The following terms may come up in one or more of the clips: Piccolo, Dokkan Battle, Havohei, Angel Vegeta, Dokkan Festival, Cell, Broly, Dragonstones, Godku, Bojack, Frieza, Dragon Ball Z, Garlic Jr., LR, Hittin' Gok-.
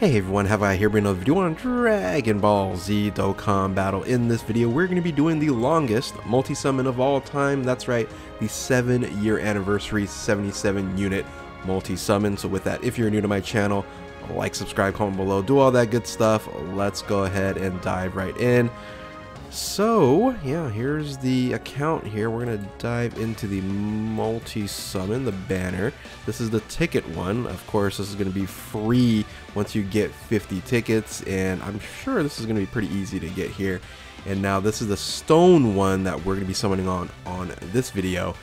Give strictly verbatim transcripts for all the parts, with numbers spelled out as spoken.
Hey everyone, Havohei here, bringing another video on Dragon Ball Z Dokkan Battle. In this video, we're going to be doing the longest multi-summon of all time. That's right, the seven year anniversary seventy-seven unit multi-summon. So with that, if you're new to my channel, like, subscribe, comment below, do all that good stuff. Let's go ahead and dive right in. So, yeah, here's the account here. We're going to dive into the multi-summon, the banner. This is the ticket one. Of course, this is going to be free once you get fifty tickets, and I'm sure this is going to be pretty easy to get here. And now this is the stone one that we're going to be summoning on on this video.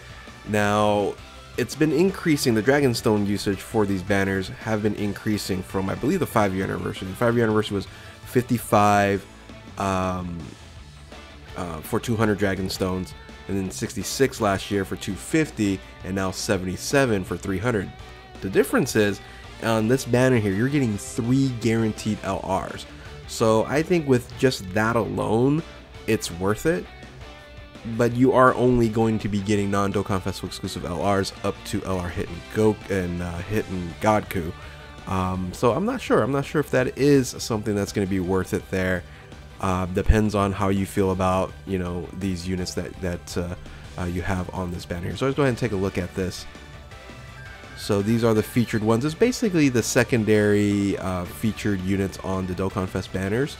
Now, it's been increasing. The Dragonstone usage for these banners have been increasing from, I believe, the five year anniversary. The five year anniversary was fifty-five... Um, Uh, for two hundred Dragonstones, and then sixty-six last year for two fifty, and now seventy-seven for three hundred. The difference is on this banner here, you're getting three guaranteed L Rs. So I think with just that alone, it's worth it. But you are only going to be getting non-Dokkan Festival exclusive L Rs up to L R Hittin' Gok and uh, Hittin' Godku. Um, so I'm not sure. I'm not sure if that is something that's going to be worth it there. Uh, depends on how you feel about, you know, these units that that uh, uh, you have on this banner here. So let's go ahead and take a look at this. So these are the featured ones. It's basically the secondary uh, featured units on the Dokkan Fest banners.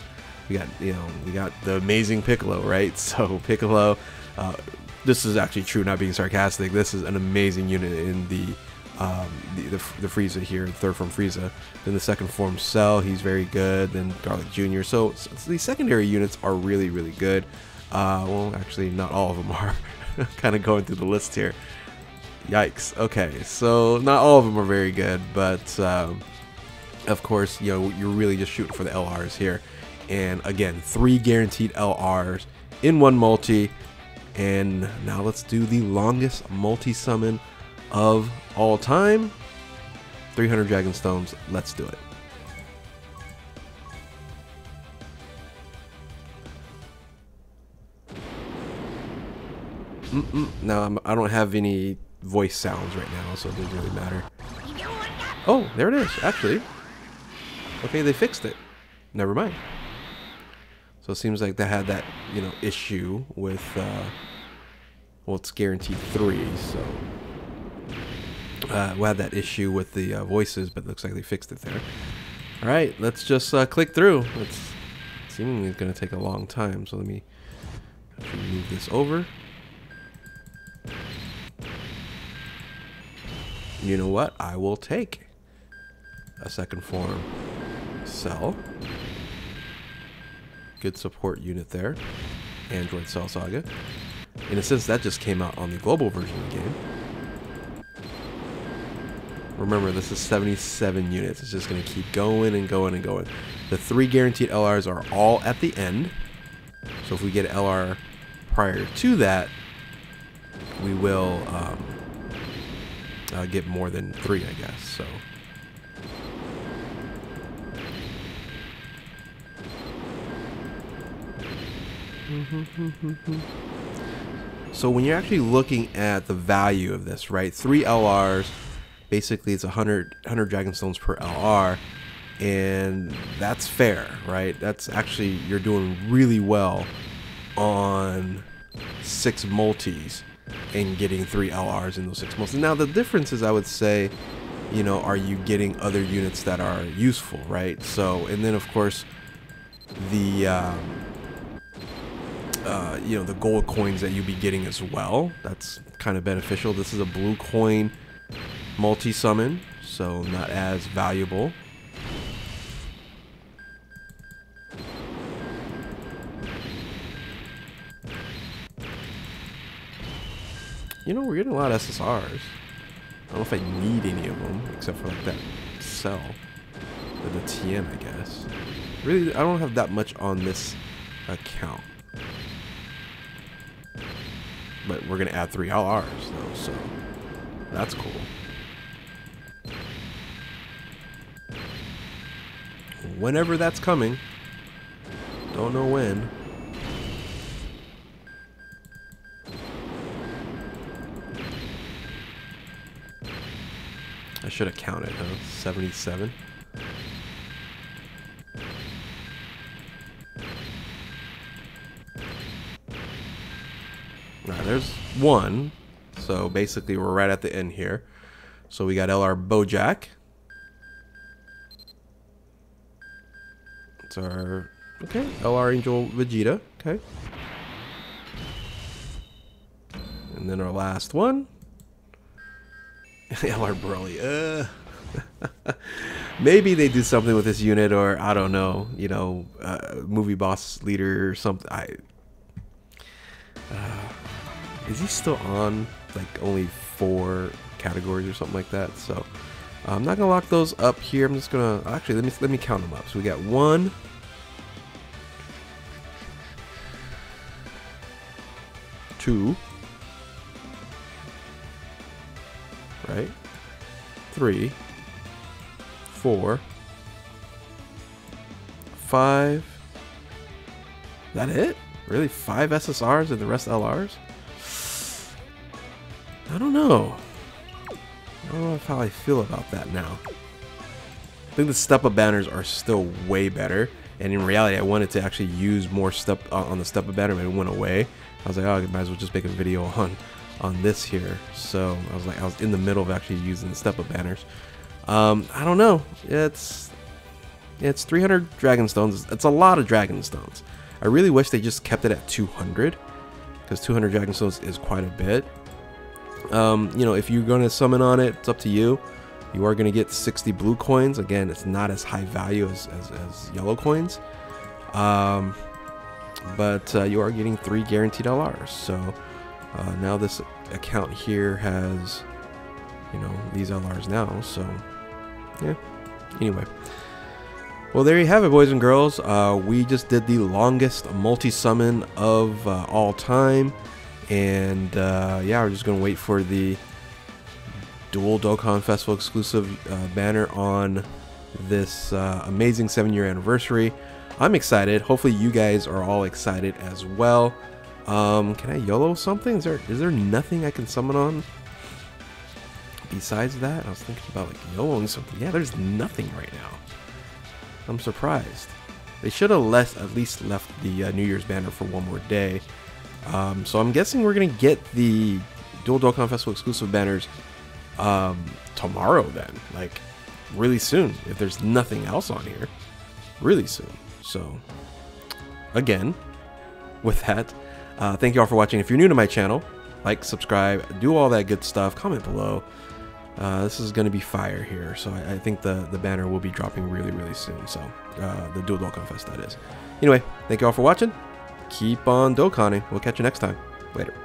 We got, you know, we got the amazing Piccolo, right? So Piccolo, uh, this is actually true, not being sarcastic. This is an amazing unit in the um, the, the, the Frieza here, third form Frieza. Then the second form Cell, he's very good. Then Garlic Junior So, so these secondary units are really, really good. Uh, well, actually, not all of them are. Kind of going through the list here. Yikes. Okay, so not all of them are very good, but um, of course, you know, you're really just shooting for the L Rs here. And again, three guaranteed L Rs in one multi. And now let's do the longest multi-summon of all time. Three hundred Dragonstones. Let's do it. Mm -mm. Now I'm, I don't have any voice sounds right now, so it doesn't really matter. Oh, there it is. Actually, okay, they fixed it. Never mind. So it seems like they had that, you know, issue with. Uh, well, it's guaranteed three, so. Uh, we had that issue with the uh, voices, but it looks like they fixed it there. All right, let's just uh, click through. It's seemingly going to take a long time, so let me move this over. You know what? I will take a second form Cell. Good support unit there. Android Cell Saga. In a sense, that just came out on the global version of the game. Remember, this is seventy-seven units. It's just going to keep going and going and going. The three guaranteed L Rs are all at the end. So if we get an L R prior to that, we will um, uh, get more than three, I guess. So so when you're actually looking at the value of this, right? Three L Rs. Basically, it's one hundred, one hundred Dragonstones per L R, and that's fair, right? That's actually, you're doing really well on six multis and getting three L Rs in those six multis. Now, the difference is, I would say, you know, are you getting other units that are useful, right? So, and then, of course, the, um, uh, you know, the gold coins that you'll be getting as well. That's kind of beneficial. This is a blue coin multi-summon, so not as valuable. You know, we're getting a lot of S S Rs. I don't know if I need any of them, except for like that Cell, or the T M, I guess. Really, I don't have that much on this account. But we're gonna add three L Rs though, so that's cool. Whenever that's coming, don't know when. I should have counted, huh? seventy-seven. There's one. So basically we're right at the end here. So we got L R Bojack. It's our... Okay, L R Angel Vegeta. Okay. And then our last one. L R Broly. Uh, maybe they do something with this unit, or I don't know. You know, uh, movie boss leader or something. I... Uh, is he still on like only four categories or something like that? So uh, I'm not gonna lock those up here. I'm just gonna actually let me let me count them up. So we got one, two, right, three, four, five. Is that it? Really? Five S S Rs and the rest L Rs? I don't know. I don't know how I feel about that now. I think the step-up banners are still way better. And in reality, I wanted to actually use more step uh, on the step-up banner, but it went away. I was like, oh, I might as well just make a video on on this here. So I was like, I was in the middle of actually using the step-up banners. Um, I don't know. It's it's three hundred Dragonstones. It's a lot of Dragonstones. I really wish they just kept it at two hundred, because two hundred Dragonstones is quite a bit. Um, you know, if you're going to summon on it, it's up to you. You are going to get sixty blue coins. Again, it's not as high value as, as, as yellow coins. Um, but uh, you are getting three guaranteed L Rs. So uh, now this account here has, you know, these L Rs now. So, yeah. Anyway. Well, there you have it, boys and girls. Uh, we just did the longest multi-summon of uh, all time. And uh, yeah, we're just going to wait for the dual Dokkan Festival exclusive uh, banner on this uh, amazing seven-year anniversary. I'm excited. Hopefully you guys are all excited as well. Um, can I YOLO something? Is there, is there nothing I can summon on besides that? I was thinking about like YOLOing something. Yeah, there's nothing right now. I'm surprised. They should have left, at least left the uh, New Year's banner for one more day. Um, so I'm guessing we're going to get the Dual Dokkan Festival exclusive banners um, tomorrow then. Like, really soon. If there's nothing else on here. Really soon. So, again, with that, uh, thank you all for watching. If you're new to my channel, like, subscribe, do all that good stuff. Comment below. Uh, this is going to be fire here, so I, I think the, the banner will be dropping really, really soon. So, uh, the dual Dokkan Fest, that is. Anyway, thank you all for watching. Keep on Dokkaning. We'll catch you next time. Later.